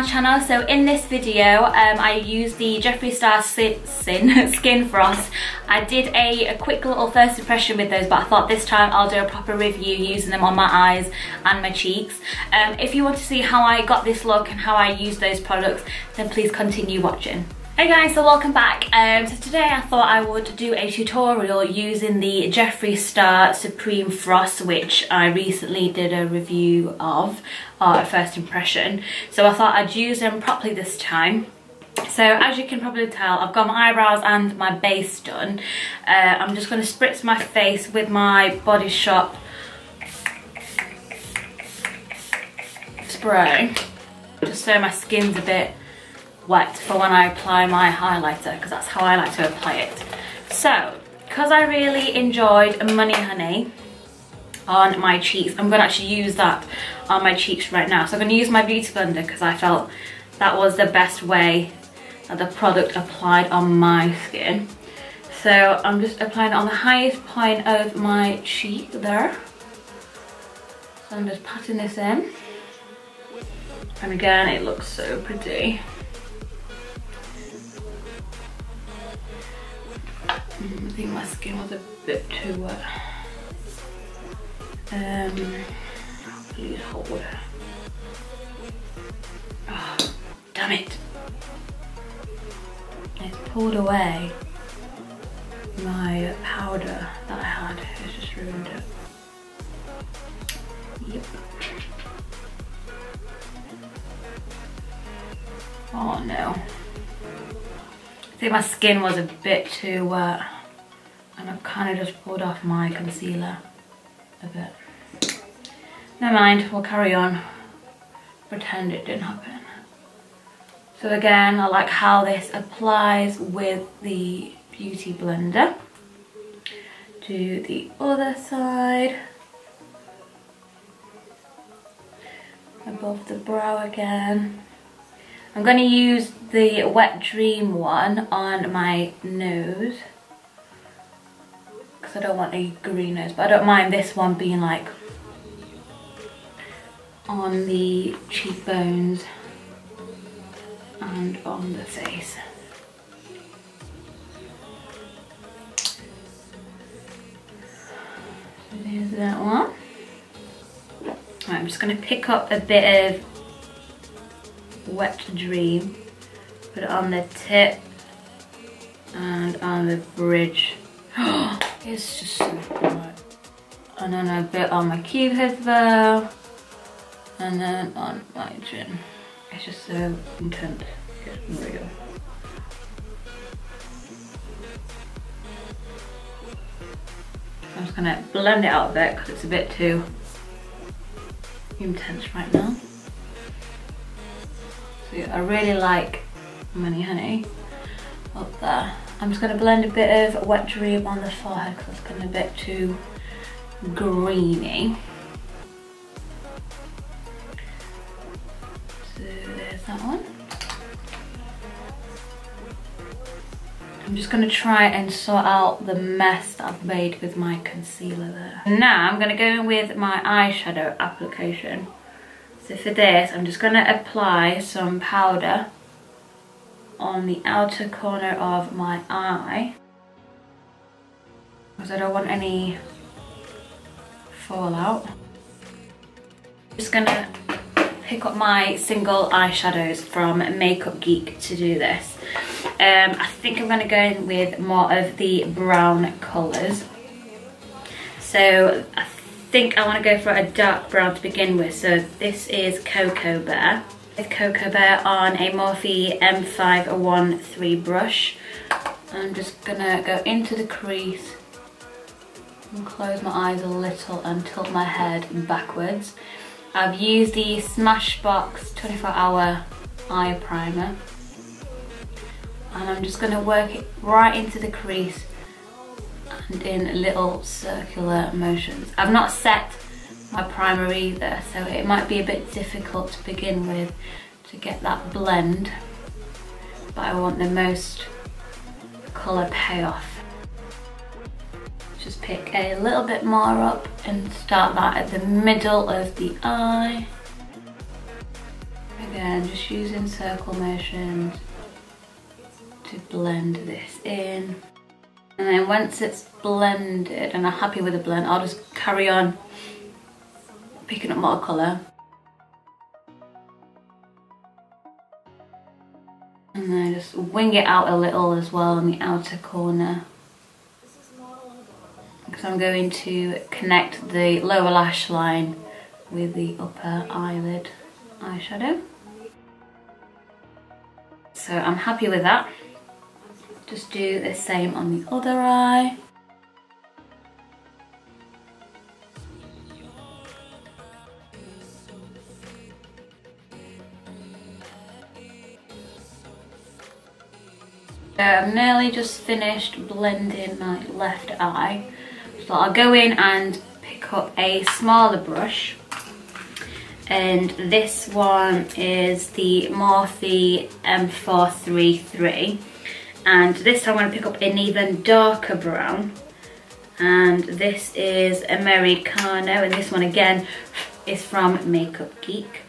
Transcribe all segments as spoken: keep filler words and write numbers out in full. my channel. So in this video um, I used the Jeffree Star Sin, Sin, Skin Frost. I did a, a quick little first impression with those, but I thought this time I'll do a proper review using them on my eyes and my cheeks. Um, if you want to see how I got this look and how I used those products, then please continue watching. Hey guys, so welcome back. Um, so today I thought I would do a tutorial using the Jeffree Star Supreme Frost, which I recently did a review of, or a first impression. So I thought I'd use them properly this time. So as you can probably tell, I've got my eyebrows and my base done. Uh, I'm just going to spritz my face with my Body Shop spray, just so my skin's a bit wet for when I apply my highlighter, because that's how I like to apply it. So because I really enjoyed Money Honey on my cheeks, I'm going to actually use that on my cheeks right now. So I'm going to use my Beauty Blender because I felt that was the best way that the product applied on my skin. So I'm just applying it on the highest point of my cheek there. So I'm just patting this in, and again it looks so pretty. I think my skin was a bit too wet. Um, please hot water. Oh, damn it! It's pulled away my powder that I had. It's just ruined it. Yep. Oh no. I think my skin was a bit too wet, and I've kind of just pulled off my concealer a bit. Never mind, we'll carry on. Pretend it didn't happen. So again, I like how this applies with the Beauty Blender. Do the other side. Above the brow again. I'm going to use the Wet Dream one on my nose, because I don't want a green nose, but I don't mind this one being like on the cheekbones and on the face. So there's that one. Right, I'm just going to pick up a bit of Wet Dream, put it on the tip and on the bridge. It's just so bright. And then a bit on my cupid's bow, and then on my chin. It's just so intense, it's real. I'm just gonna blend it out a bit because it's a bit too intense right now. I really like Money Honey up there. I'm just going to blend a bit of Wet Dream on the forehead because it's getting a bit too greeny. So there's that one. I'm just going to try and sort out the mess that I've made with my concealer there. Now I'm going to go in with my eyeshadow application. So for this, I'm just going to apply some powder on the outer corner of my eye, because I don't want any fallout. I'm just going to pick up my single eyeshadows from Makeup Geek to do this. Um, I think I'm going to go in with more of the brown colours. So I think I think I want to go for a dark brown to begin with. So this is Cocoa Bear. With Cocoa Bear on a Morphe M five one three brush. I'm just going to go into the crease and close my eyes a little and tilt my head backwards. I've used the Smashbox twenty-four hour eye primer. And I'm just going to work it right into the crease and in little circular motions. I've not set my primer either, so it might be a bit difficult to begin with to get that blend, but I want the most colour payoff. Just pick a little bit more up and start that at the middle of the eye. And again, just using circle motions to blend this in. And then once it's blended and I'm happy with the blend, I'll just carry on picking up more colour. And then just wing it out a little as well on the outer corner. Because I'm going to connect the lower lash line with the upper eyelid eyeshadow. So I'm happy with that. Just do the same on the other eye. So I've nearly just finished blending my left eye. So I'll go in and pick up a smaller brush. And this one is the Morphe M four thirty-three. And this time I'm going to pick up an even darker brown. And this is Americano. And this one again is from Makeup Geek.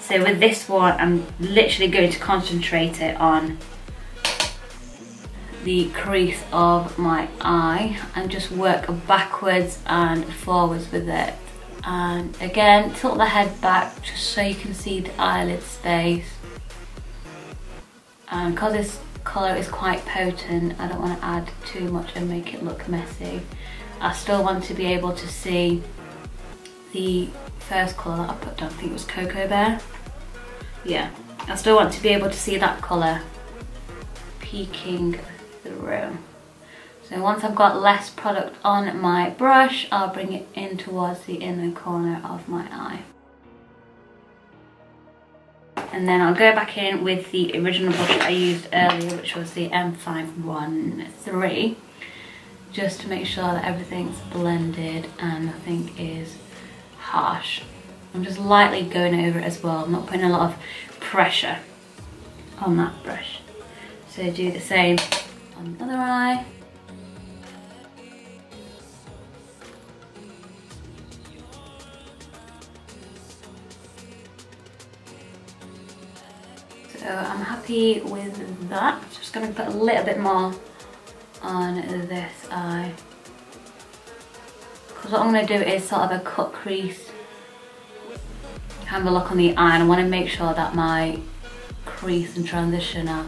So with this one, I'm literally going to concentrate it on the crease of my eye. And just work backwards and forwards with it. And again, tilt the head back just so you can see the eyelid space. And because it's colour is quite potent, I don't want to add too much and make it look messy. I still want to be able to see the first colour that I put down, I think it was Cocoa Bear. Yeah, I still want to be able to see that colour peeking through. So once I've got less product on my brush, I'll bring it in towards the inner corner of my eye. And then I'll go back in with the original brush I used earlier, which was the M five one three, just to make sure that everything's blended and nothing is harsh. I'm just lightly going over it as well. I'm not putting a lot of pressure on that brush. So do the same on the other eye. So I'm happy with that. Just going to put a little bit more on this eye. Because what I'm going to do is sort of a cut crease kind of look on the eye, and I want to make sure that my crease and transition are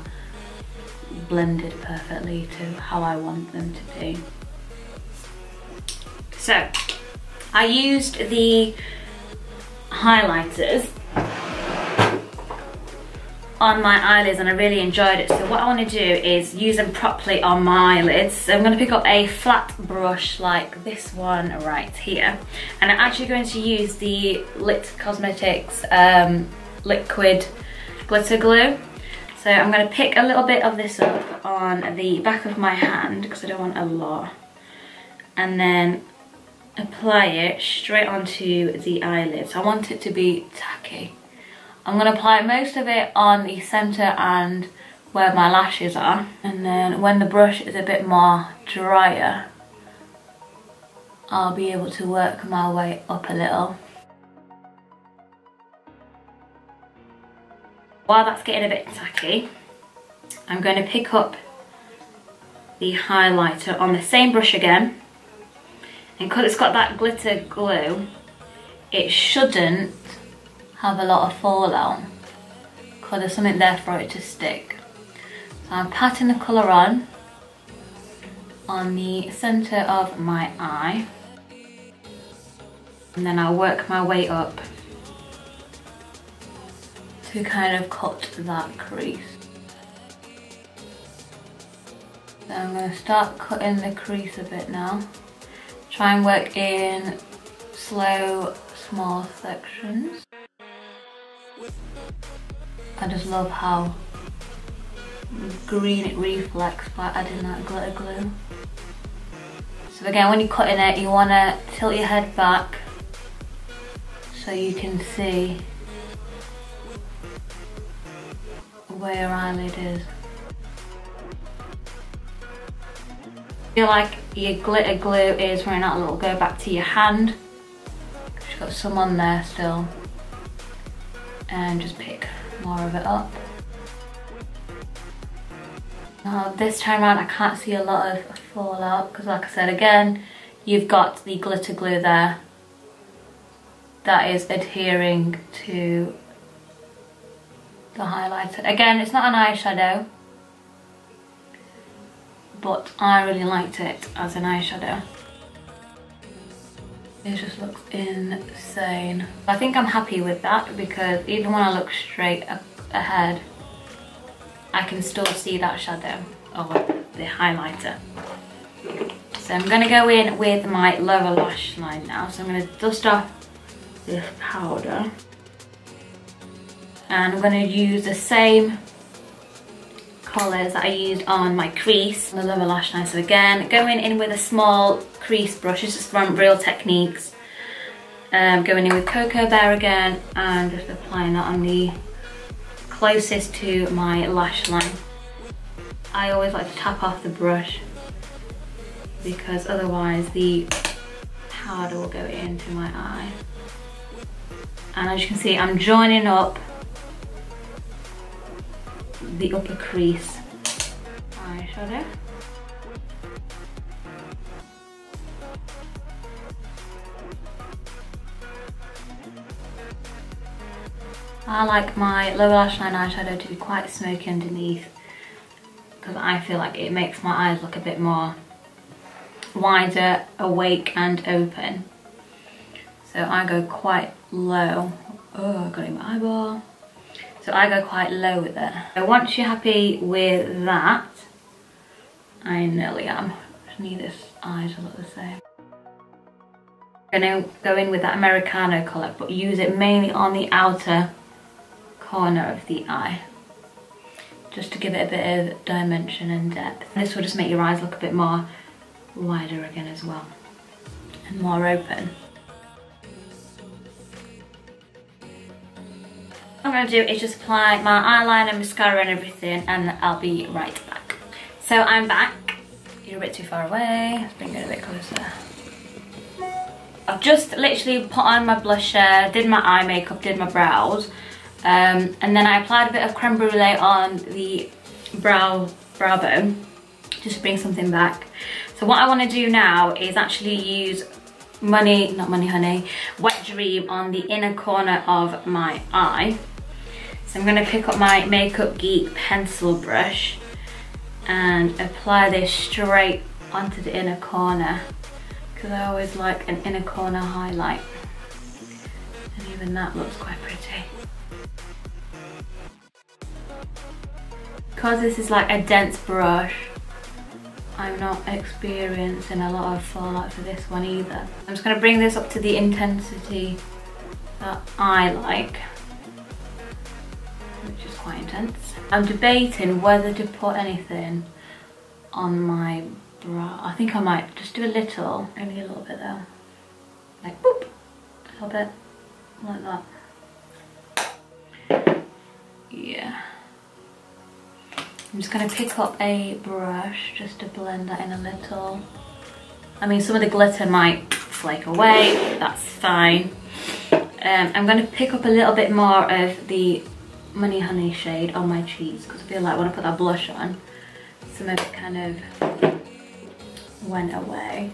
blended perfectly to how I want them to be. So I used the highlighters on my eyelids and I really enjoyed it. So what I want to do is use them properly on my eyelids. So I'm going to pick up a flat brush like this one right here. And I'm actually going to use the Lit Cosmetics um, Liquid Glitter Glue. So I'm going to pick a little bit of this up on the back of my hand because I don't want a lot. And then apply it straight onto the eyelids. I want it to be tacky. I'm going to apply most of it on the centre and where my lashes are, and then when the brush is a bit more drier I'll be able to work my way up a little. While that's getting a bit tacky, I'm going to pick up the highlighter on the same brush again, and because it's got that glitter glue it shouldn't have a lot of fallout because there's something there for it to stick. So I'm patting the colour on on the centre of my eye, and then I'll work my way up to kind of cut that crease. So I'm going to start cutting the crease a bit now. Try and work in slow, small sections. I just love how green it reflects by adding that glitter glue. So again, when you're cutting it, you want to tilt your head back so you can see where your eyelid is. I feel like your glitter glue is running out a little. Go back to your hand. You've got some on there still. And just pick more of it up. Now this time around I can't see a lot of fallout because, like I said again, you've got the glitter glue there that is adhering to the highlighter. Again, it's not an eyeshadow, but I really liked it as an eyeshadow. It just looks insane. I think I'm happy with that because even when I look straight up ahead, I can still see that shadow or the highlighter. So I'm gonna go in with my lower lash line now. So I'm gonna dust off this powder and I'm gonna use the same colours that I used on my crease, the lower lash line. So again, going in with a small crease brush, it's just from Real Techniques. Um, going in with Cocoa Bear again and just applying that on the closest to my lash line. I always like to tap off the brush because otherwise the powder will go into my eye. And as you can see, I'm joining up the upper crease eyeshadow. I like my lower lash line eyeshadow to be quite smoky underneath because I feel like it makes my eyes look a bit more wider, awake and open. So I go quite low. Oh, I got it in my eyeball. So I go quite low with it. So once you're happy with that, I nearly am. I just need this eye to look the same. I'm going to go in with that Americano colour, but use it mainly on the outer corner of the eye, just to give it a bit of dimension and depth. This will just make your eyes look a bit more wider again as well, and more open. What I'm going to do is just apply my eyeliner, mascara and everything, and I'll be right back. So I'm back. You're a bit too far away. Let's bring it a bit closer. I've just literally put on my blusher, did my eye makeup, did my brows, um, and then I applied a bit of Creme Brulee on the brow, brow bone, just to bring something back. So what I want to do now is actually use Money, not Money Honey, Wet Dream on the inner corner of my eye. So I'm going to pick up my Makeup Geek pencil brush and apply this straight onto the inner corner because I always like an inner corner highlight, and even that looks quite pretty. Because this is like a dense brush, I'm not experiencing a lot of fallout for this one either. I'm just going to bring this up to the intensity that I like, which is quite intense. I'm debating whether to put anything on my brow. I think I might just do a little, only a little bit though. Like boop, a little bit, like that. Yeah. I'm just going to pick up a brush just to blend that in a little. I mean, some of the glitter might flake away, that's fine. Um, I'm going to pick up a little bit more of the Money Honey shade on my cheeks because I feel like when I put that blush on, some of it kind of went away.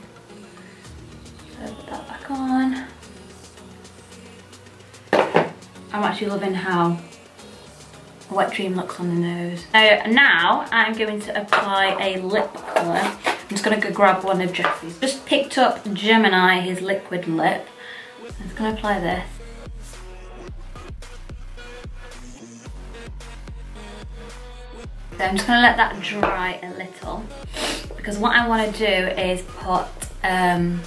So put that back on. I'm actually loving how Wet Dream looks on the nose. So now I'm going to apply a lip colour. I'm just going to go grab one of Jeffree's. Just picked up Gemini, his liquid lip. I'm just going to apply this. So I'm just going to let that dry a little because what I want to do is put, um,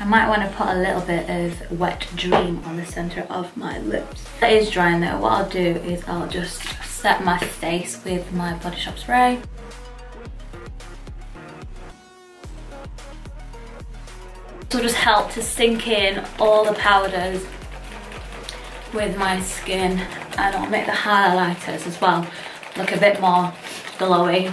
I might want to put a little bit of Wet Dream on the centre of my lips. That is drying though, what I'll do is I'll just set my face with my Body Shop spray. This will just help to sink in all the powders with my skin, and it'll make the highlighters as well look a bit more glowy.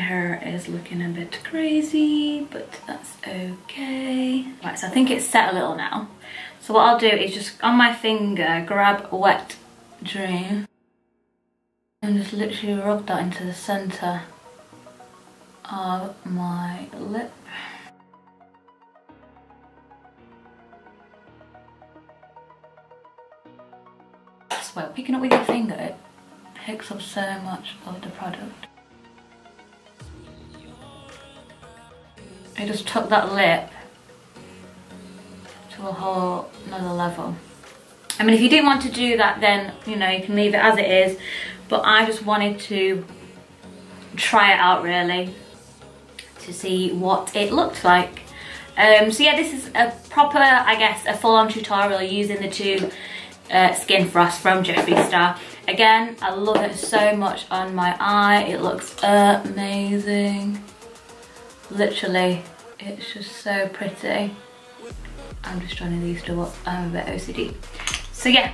Her is looking a bit crazy, but that's okay. Right, so I think it's set a little now. So what I'll do is just on my finger grab Wet Dream and just literally rub that into the centre of my lip. I swear, picking up with your finger, it picks up so much of the product. I just took that lip to a whole another level. I mean, if you didn't want to do that, then, you know, you can leave it as it is. But I just wanted to try it out, really, to see what it looked like. Um, so yeah, this is a proper, I guess, a full-on tutorial using the two uh, Skin Frost from Jeffree Star. Again, I love it so much on my eye. It looks amazing. Literally, it's just so pretty. I'm just trying to use these two up. I'm a bit O C D. So yeah,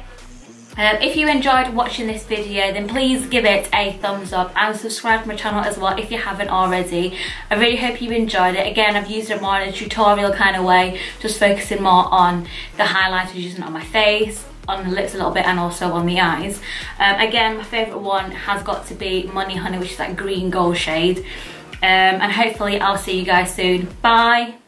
um, if you enjoyed watching this video, then please give it a thumbs up and subscribe to my channel as well if you haven't already. I really hope you enjoyed it. Again, I've used it more in a tutorial kind of way, just focusing more on the highlighters, using it on my face, on the lips a little bit, and also on the eyes. Um, again, my favourite one has got to be Money Honey, which is that green gold shade. Um, and hopefully I'll see you guys soon. Bye!